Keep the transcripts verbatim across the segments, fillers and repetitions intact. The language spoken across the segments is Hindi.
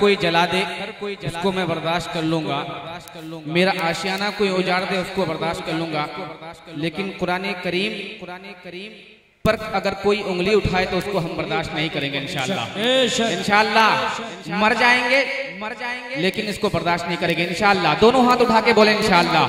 कोई जला दे उसको मैं बर्दाश्त कर लूंगा, मेरा आशियाना कोई उजाड़ दे उसको बर्दाश्त कर लूंगा, लेकिन कुरान करीम कुरान करीम पर अगर कोई उंगली उठाए तो उसको हम बर्दाश्त नहीं करेंगे। इंशाल्लाह इंशाल्लाह मर जाएंगे मर जाएंगे लेकिन इसको बर्दाश्त नहीं करेंगे इंशाल्लाह। दोनों हाथ उठा के बोले इंशाल्लाह।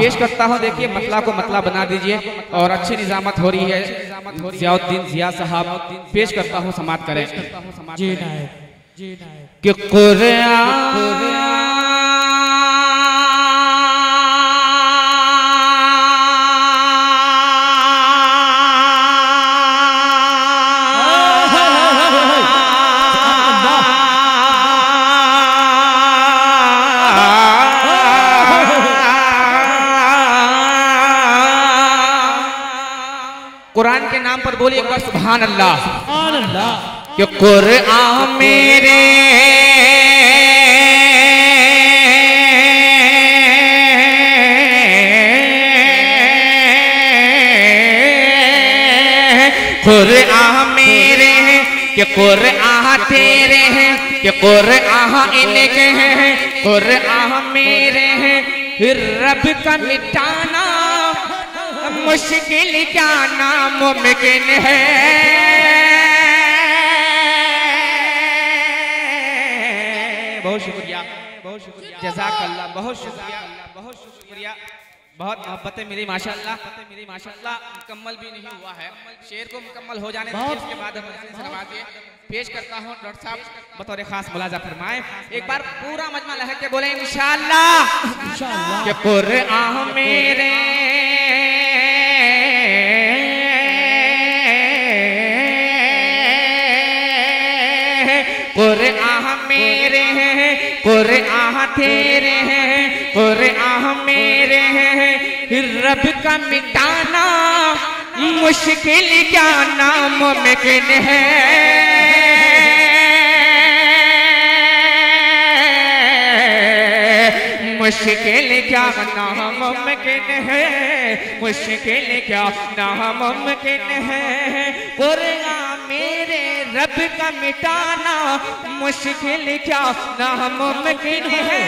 पेश करता हूँ, देखिए मतला को मतला बना दीजिए और अच्छी निजामत हो रही है जियाउद्दीन जिया साहब। पेश करता हूँ, समाप्त करें कि कुरान के नाम पर बोलिए एक बार सुभान अल्लाह सुभान अल्लाह। कि कुरान मेरे कुरान मेरे हैं कि कुरान तेरे हैं कि कुरान इनके हैं कुरान मेरे हैं। फिर रब का मिटाना मुश्किल क्या नामुमकिन है। बहुत शुक्रिया बहुत शुक्रिया जज़ाकल्लाह बहुत शुक्रिया बहुत शुक्रिया। बहुत मोहब्बतें मेरी माशाल्लाह मेरी माशाल्लाह मुकम्मल भी नहीं हुआ है, शेर को मुकम्मल हो जाने के बाद पेश करता हूँ। डॉक्टर साहब बतौर खास मुलाजा फरमाए, एक बार पूरा मजमा लहक के बोले इंशाल्लाह के कुरान मेरे कुरान मेरे हैं कुरान तेरे हैं कुरान मेरे हैं। रब का मिटाना मुश्किल क्या नामुमकिन है। मुश्किल क्या नामुमकिन है मुश्किल क्या नामुमकिन है। कुरान मेरे रब का मिटाना मुश्किल क्या नामुमकिन है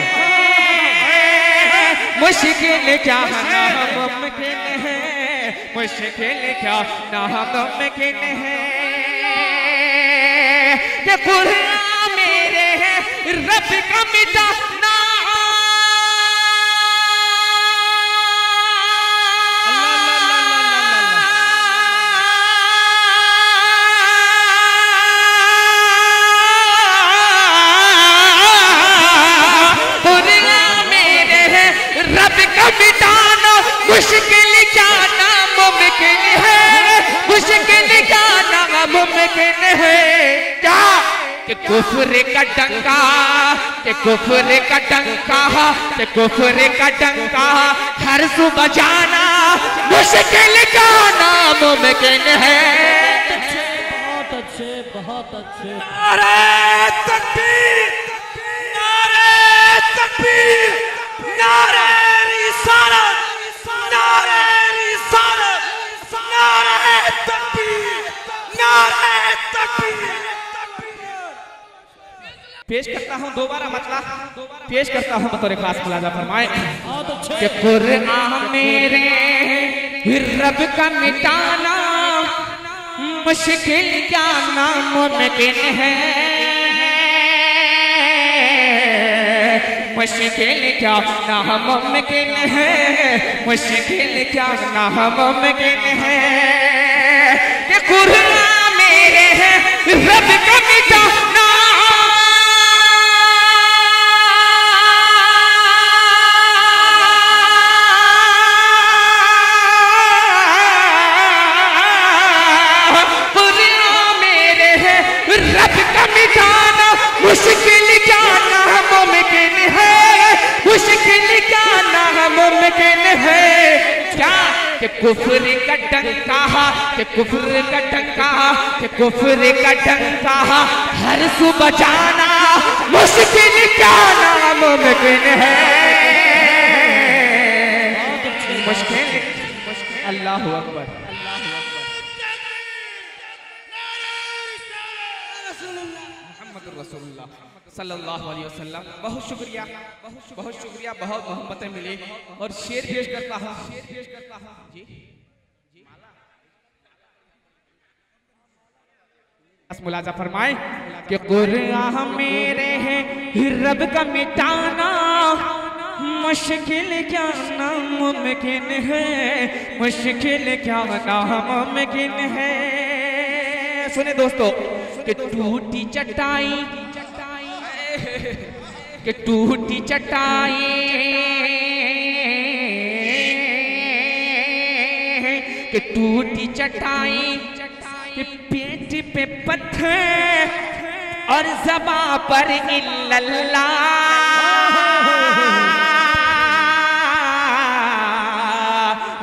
मुश्किल क्या नामुमकिन है मुश्किल क्या नामुमकिन है। ये कुरान मेरे है रब का मिटाना मुश्किल क्या नामुमकिन है मुश्किल क्या नामुमकिन है। क्या के कुफर का डंका के कुफर का डंका के कुफर का डंका हर सुबह जाना मुश्किल क्या नामुमकिन है। बहुत अच्छे बहुत अच्छे। नारे तकबीर नारे तकबीर नारे रिसालत नारे रिसालत नारे तकबीर नारे तकबीर। पेश करता हूँ दोबारा मतला पेश करता हूँ बतौर खास मुलाजा फरमाए कि कुरान मेरे रब का मिटाना मुश्किल क्या नामुमकिन है मुश्किल क्या नामुमकिन है मुश्किल क्या नामुमकिन है। ये कुरान मेरे है रब का मिटाना कुरान मेरे है रब का मिटाना मुश्किल क्या नामुमकिन है मुश्किल क्या नामुमकिन है। मुमकिन है क्या कि कुफर का डंका कि कुफर का डंका कि कुफर का डंका हर सू बचाना मुश्किल क्या नामुमकिन है। मुश्किल अल्लाह अकबर। सल्लल्लाहु अलैहि वसल्लम। बहुत शुक्रिया, बहुत बहुत शुक्रिया, बहुत मोहब्बतें मिली। और शेर पेश करता हूँ, शेर पेश करता हूँ जी। मुलाजा फरमाए कि कुरान मेरे हैं रब का मिटाना मुश्किल क्या नामुमकिन है, मुश्किल क्या नामुमकिन है। सुने दोस्तों कि टूटी चटाई कि टूटी चटाई कि टूटी चटाई कि पेट पे पत्थर और ज़बा पर इल्लल्लाह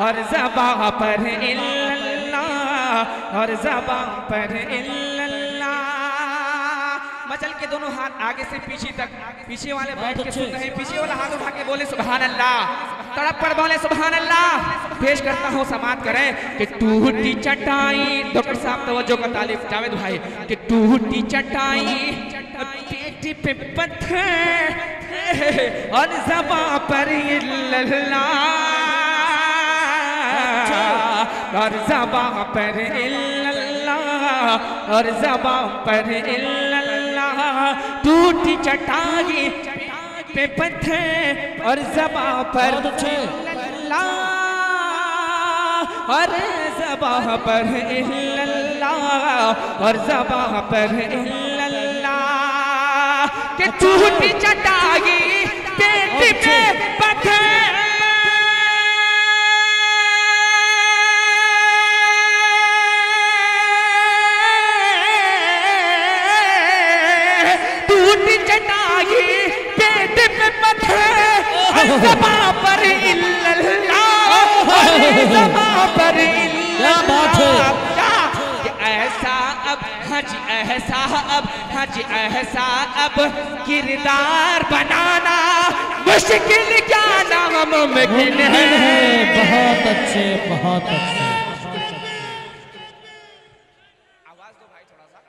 और ज़बा पर इल्लल्लाह और ज़बा पर इल्लल्लाह। मचल के दोनों हाथ आगे से पीछे तक, पीछे वाले बैठ के सुन रहे हैं, पीछे वाला हाथ उठा के बोले सुभान अल्लाह, तड़प पर बोले सुभान अल्लाह। पेश करता हूँ, समाप्त करें कि टूटी चटाई। डॉक्टर साहब तवज्जो का तालिब जावेद भाई कि टूटी चटाई पेट पे पत्थर और ज़बा पर इल्लल्लाह और ज़बा पर इल्लल्लाह और ज़बा पर इल्लल्लाह। टूटी चटाई पे पत्थर और ज़बा पर इल्लल्लाह और ज़बा पर इल्लल्लाह और ज़बा पर इल्लल्लाह के टूटी चटाई पेट पे पत्थर ज़बा पर इल्लल्लाह ज़बा पर इल्लल्लाह। ऐसा अब हज ऐसा अब हज ऐसा अब किरदार बनाना मुश्किल क्या नामुमकिन है। बहुत अच्छे, बहुत अच्छे। आवाज दो भाई, थोड़ा सा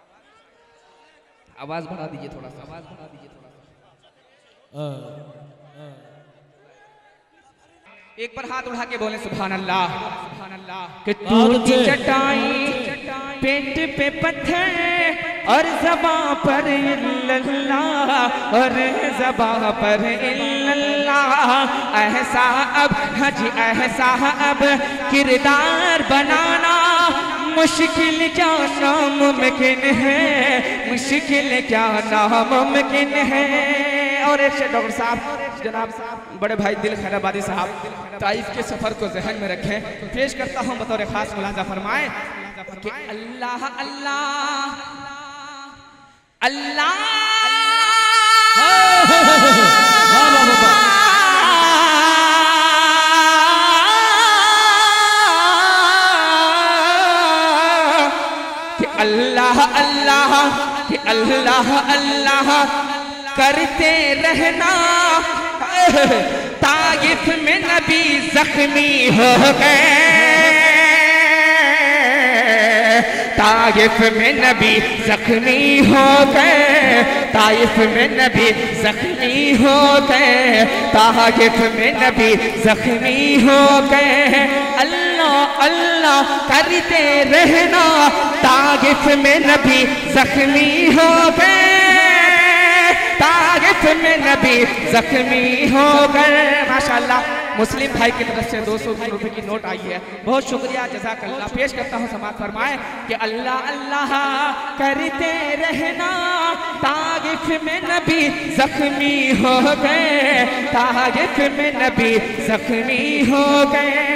आवाज बढ़ा दीजिए, थोड़ा सा आवाज बढ़ा दीजिए, थोड़ा सा। एक बार हाथ उठा के बोले सुभान अल्लाह सुभान अल्लाह। कि टूटी चटाई पेट पे पत्थर और ज़बा पर इल्लल्लाह और ज़बा पर इल्लल्लाह। ऐसा अब हज ऐसा अब किरदार बनाना मुश्किल क्या नामुमकिन है, मुश्किल क्या नामुमकिन है। और एक शेर डॉक्टर साहब जनाब साहब बड़े भाई दिल खैराबादी साहब ताइफ के सफर को जहन में रखें। पेश करता हूँ बतौर खास मुलाजा फरमाए कि अल्लाह अल्लाह अल्लाह कि अल्लाह अल्लाह कि अल्लाह अल्लाह करते रहना। ताइफ में नबी जख्मी हो गए, ताइफ में नबी जख्मी हो गए, ताइफ में नबी जख्मी हो गए, ताइफ में नबी जख्मी हो गए। अल्लाह अल्लाह करते रहना। ताइफ में नबी जख्मी हो गए, ताइफ में नबी जख्मी हो गए। माशाल्लाह मुस्लिम भाई की तरफ से दो सौ रुपये की नोट आई है, बहुत शुक्रिया जज़ाकल्लाह। पेश करता हूँ, समाप्त फरमाए कि अल्लाह अल्लाह करते रहना। ताइफ में नबी जख्मी हो गए, ताइफ में नबी जख्मी हो गए।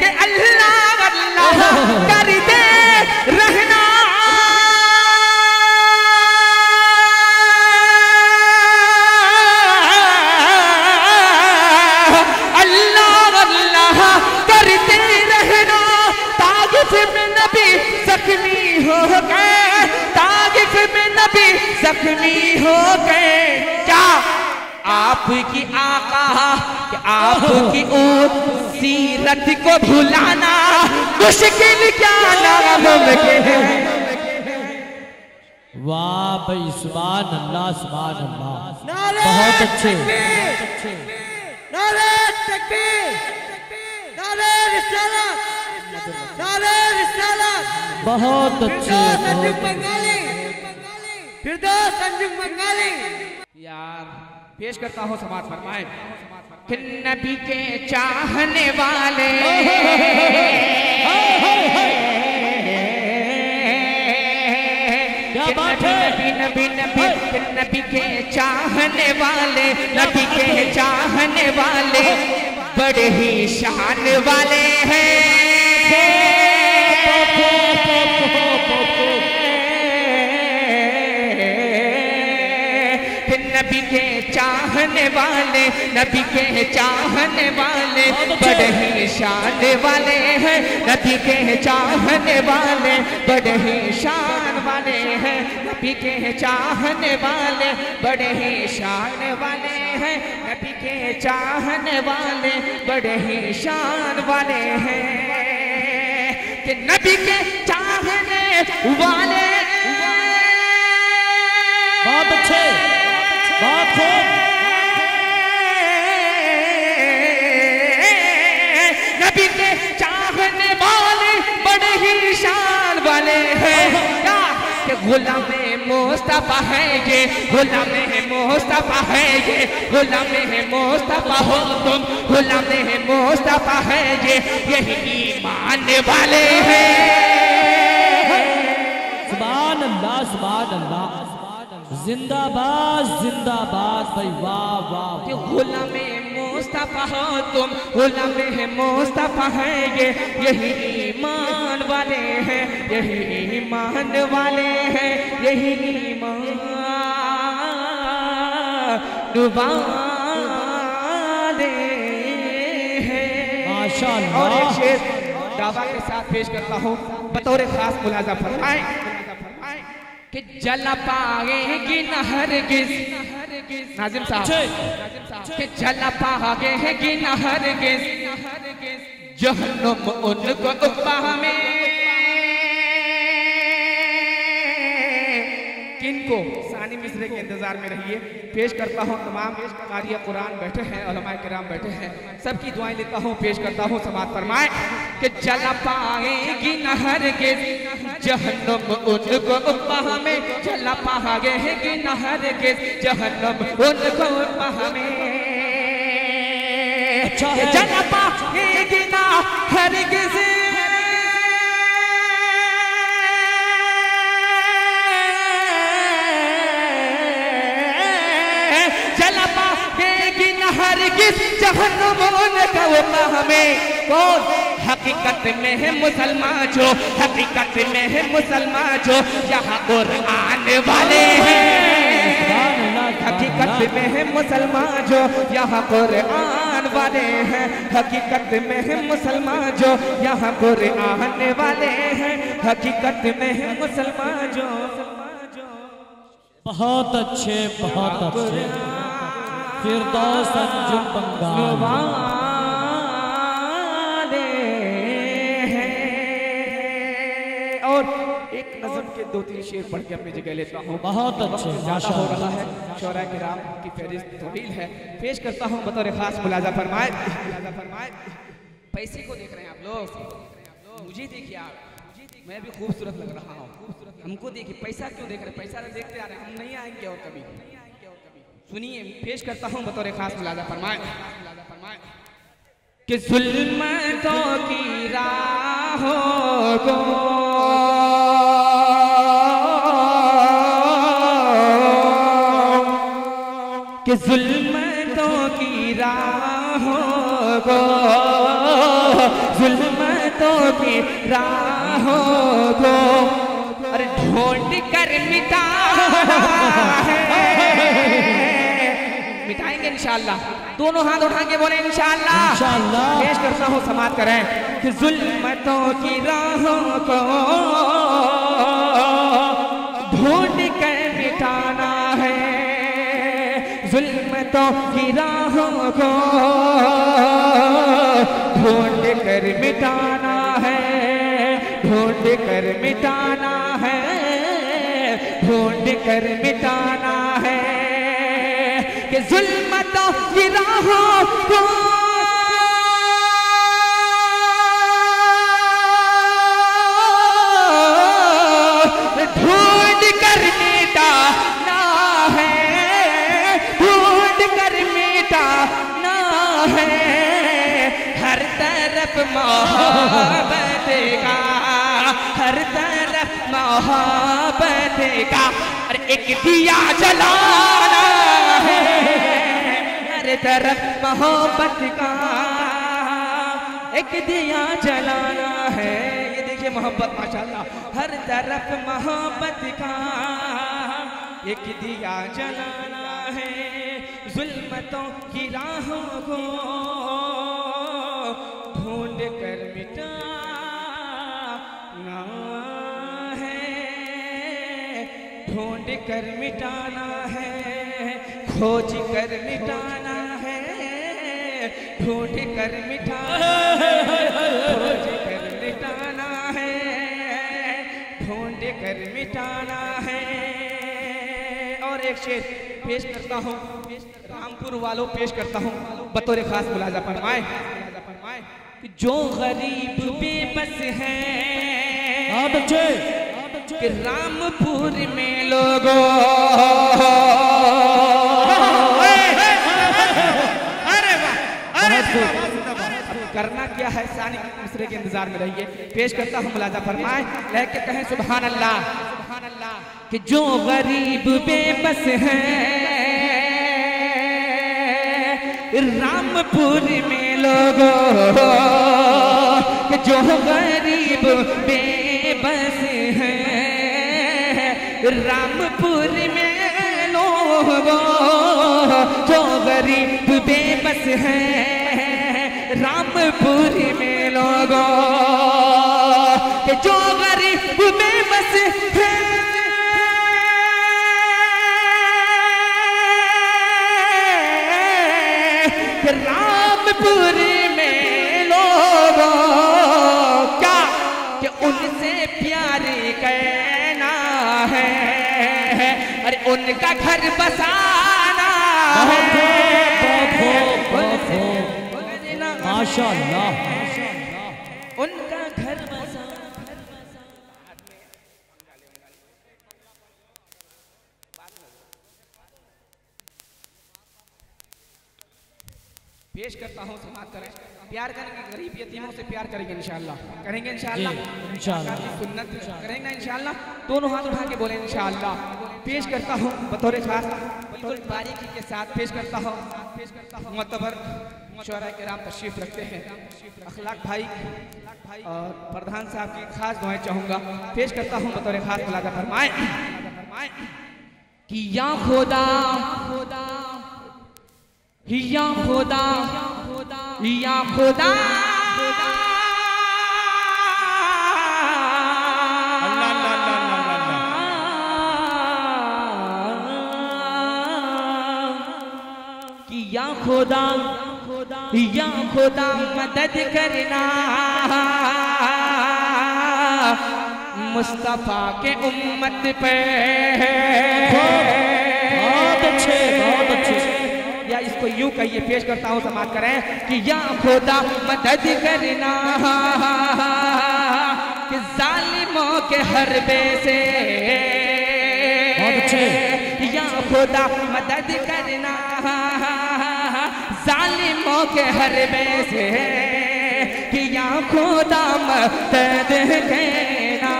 कि अल्लाह अल्लाह करते रहना। जख्मी हो गए क्या आपकी आका, आपकी ओर सीरत को भुलाना मुश्किल क्या नाम के है। वाह भाई सुभान अल्लाह सुभान अल्लाह, बहुत अच्छे नारे तकबीर नारे रिसालत नारे रिसालत, बहुत अच्छे फिरदौस अंजुम बंगाली यार पेश करता हूँ। समाज फरमाए कि नबी के चाहने वाले नबी नबी नबी नबी के चाहने वाले नबी के चाहने वाले बड़े ही शान वाले हैं। नबी के चाहने वाले नबी के चाहने वाले बड़े ही शान वाले हैं। नबी के चाहने वाले बड़े ही शान वाले हैं। नबी के चाहने वाले बड़े ही शान वाले हैं। नबी के चाहने वाले बड़े ही शान वाले हैं। कि नबी के चाहने वाले बहुत अच्छे बात हो नबी के चाहने वाले बड़े ही शान वाले हैं। गुलाम मुस्तफा है ये गुलाम मुस्तफा है ये गुलाम मुस्तफा हो तुम गुलाम मुस्तफा है ये यही ईमान वाले हैं। सुभान अल्लाह सुभान अल्लाह जिंदाबाद जिंदाबाद भाई वाह वाह। गुलामे मुस्तफा हो तुम गुलामे मुस्तफा है ये यही ईमान वाले हैं। यही ईमान वाले हैं। यही ईमान वाले हैं। माशाल्लाह। और एक शेर दावा के साथ पेश करता हूँ, बतौर खास मुलाजा फरमाए कि जला पाएगी न हरगिज़ नाजिम साहब कि जला पाएगी न हरगिज़ जहन्नुम उनको उबाह में। किनको सानी मिसरे के इंतजार में रहिए। पेश करता हूँ तमाम क़ारिया कुरान बैठे हैं, उलमाए किराम बैठे हैं, सबकी दुआएं लेता हूँ। पेश करता हूँ समाअत फरमाए कि जला पाएगी न हरगिज़ जहन्नम उनको उबाह में। जला पाएगी न हरगिज़ जहन्नम उनको उबाह में। जला पाएगी न हरगिज़ हरगिज़ जहन्नुम उनको उबाह में। कौन हकीकत में है मुसलमान जो हकीकत में है मुसलमान जो यहाँ कुरान वाले हैं। हकीकत में है मुसलमान जो यहाँ कुरान वाले हैं। हकीकत में है मुसलमान जो यहाँ कुरान वाले हैं। हकीकत में है मुसलमान जो बहुत अच्छे बहुत अच्छे फिरदौस अंजुम बंगाली हैं। और एक नज़म के दो तीन शेर पढ़ के अपनी जगह लेता हूँ। बहुत अच्छे भाषा हो रहा है, शौरा किराम की फहरिस्त तवील है। पेश करता हूँ बतौर खास मुलाजा फरमाए मुलाजा फरमाए। पैसे को देख रहे हैं आप लोग, मुझे देखिए आप, मैं भी खूबसूरत लग रहा हूँ, हमको देखिए। पैसा क्यों देख रहे, पैसा देखते आ रहे, हम नहीं आएंगे और कभी। सुनिए पेश करता हूँ बतौर खास मुलाजा फरमाए कि ज़ुल्मतों की राहों को कि ज़ुल्मतों की राहों को ज़ुल्मतों की राहों को अरे ढूंढ कर मिटा मिटाएंगे इंशाल्लाह। दोनों हाथ उठा के बोले इंशाल्लाह। पेश करता हूँ समाअत करें कि जुल्मतों की राहों को ढूंढ कर मिटाना तो की राहों को ढूंढ कर मिटाना है, ढूंढ कर मिटाना है, ढूंढ कर मिटाना है कि जुल्मतों की राहों को ढूंढ कर मिटाना है, ढूंढ कर मिटाना है। हर तरफ मोहब्बत का, हर तरफ मोहब्बत का और एक दिया जलाना है। हर तरफ मोहब्बत का एक दिया जलाना है। ये देखिए मोहब्बत माशाल्लाह। हर तरफ मोहब्बत का एक दिया जलाना है। जुल्मतों की राहों को ढूंढ कर मिटाना है, ढूंढ कर मिटाना है, खोज कर मिटाना है, ढूंढ कर मिटाना है, खोज कर मिटाना है, ढूंढ कर मिटाना है। और एक शेर पेश करता हूँ, रामपुर वालों पेश करता हूँ, बतौर खास मुलाजा फरमाएं कि जो गरीब बेबस है कि रामपुर में लोगों करना क्या है, सानी दूसरे के इंतजार में रहिए। पेश करता हूँ मुलाजा फरमाएं, रह के कहें सुभान अल्लाह, सुभान अल्लाह। कि जो गरीब बेबस है रामपुर में लोगों के, जो गरीब बेबस हैं रामपुर में लोगों, जो गरीब बेबस हैं रामपुर में लोगों के, जो गरीब बेबस हैं रामपुर में लोगों क्या कि उनसे प्यार करना है, अरे उनका घर बसाना है। माशाल्लाह उनका घर बसाना। पेश करता हूँ, समाप्त करें, प्यार करेंगे गरीब यतीमों से, प्यार करेंगे इंशाल्लाह, करेंगे इंशाल्लाह, इंशाल्लाह सुन्नत करेंगे ना इंशाल्लाह, दोनों हाथ उठा के बोले इंशाल्लाह। पेश करता हूँ बतौर खास, बतौर बारीकी के साथ पेश करता हूँ, पेश करता हूँ। मुतबर शोराए किराम तशरीफ रखते हैं, अखलाक भाई और प्रधान साहब की खास दुआएं चाहूँगा। पेश करता हूँ बतौर खास, मुलाजा फरमाएं कि या खुदा, खुदा या खुदा, या खुदा, कि या खुदा, या खुदा मदद करना मुस्तफा के उम्मत पे। बहुत अच्छे, बहुत अच्छे। या इसको यूं कहिए, पेश करता हूँ, समाप्त करें कि या खुदा मदद करना कि जालिमों के हरबे से। बहुत अच्छे। या खुदा मदद करना जालिमों के हरबे से, कि या खुदा मदद करना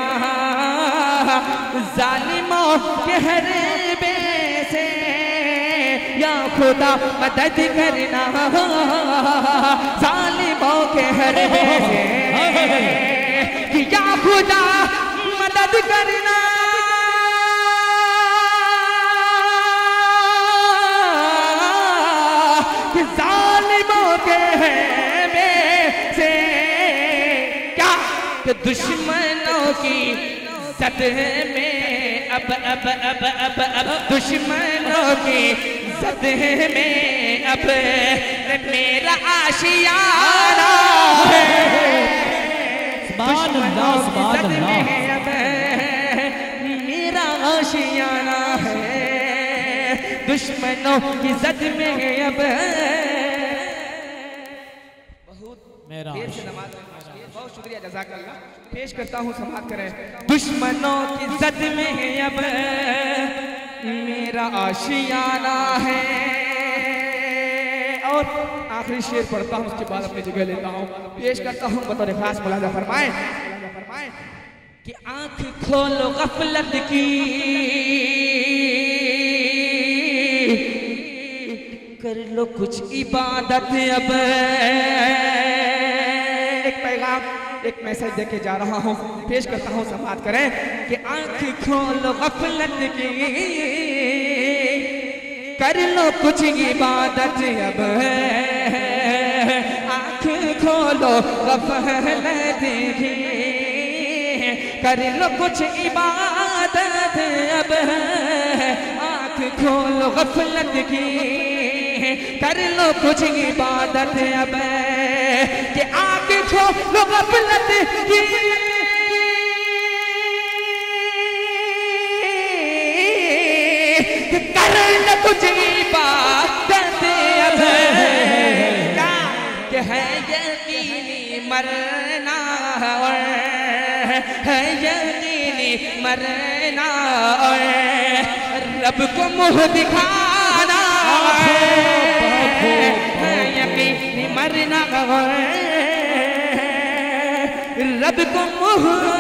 जालिमों के हरबे से, या खुदा मदद करना जालिमों के हरबे से, या खुदा मदद करना कि जालिमों के हरबे से, क्या कि दुश्मनों की सतह में अब अब अब अब अब दुश्मनों की सदहे में अब मेरा आशियाना है। सुभान अल्लाह सुभान अल्लाह मेरा आशियाना है। दुश्मनों की जद में अब बहुत मेरा बहुत शुक्रिया जज़ाकल्लाह पेश करता हूँ समाप्त करें। दुश्मनों की जद में अब मेरा आशियाना है। और आखिरी शेर पढ़ता हूँ उसके बाद अपनी जगह लेता हूँ पेश करता हूँ बतौर खास मुलाजा फरमाएं फरमाएं कि आंख खोलो गफलत की कर लो कुछ इबादत। अब एक मैसेज देके जा रहा हूँ पेश करता हूँ समाप्त करें कि आंख खोलो गफलत की कर लो कुछ इबादत। अब आंख खोलो गफलत की कर लो कुछ इबादत। अब आंख खोलो गफलत की कर लो कुछ इबादत। अब कि आंख खोलो गफलत की कर लो कुछ इबादत। अब क्या कि है यकीनी मरना और है यकीनी मरना और रब को मुँह दिखाना है। यकीनी मरना और रब को मुँह